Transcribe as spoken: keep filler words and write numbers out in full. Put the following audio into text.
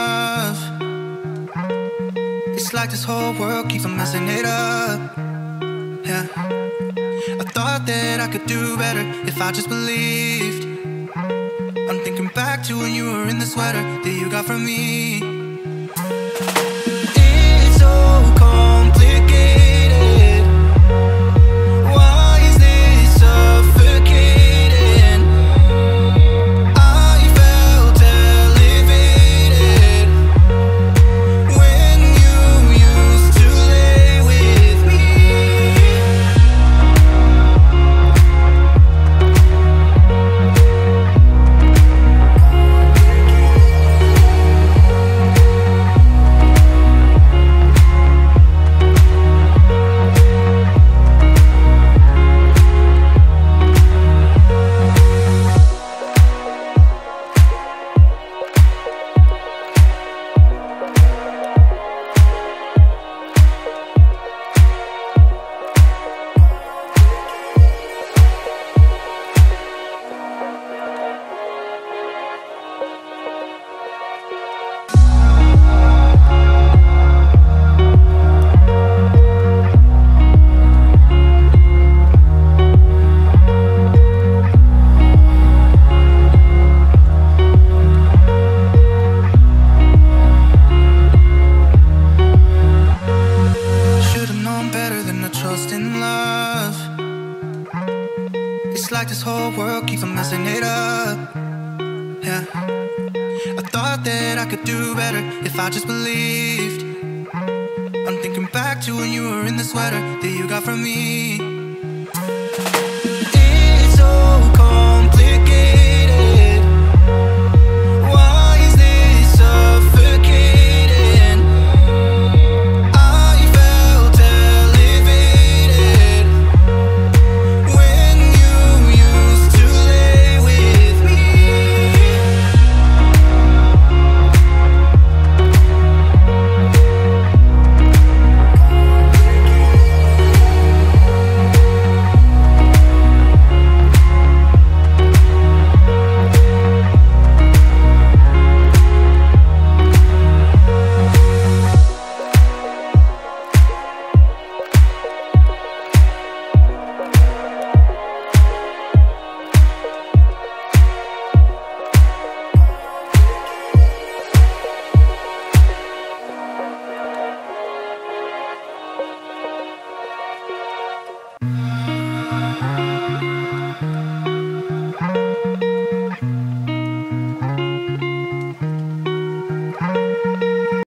enough. It's like this whole world keeps on messing it up. Yeah, I thought that I could do better if I just believed. I'm thinking back to when you were in the sweater that you got from me. It's so complicated. That you got from me. It's so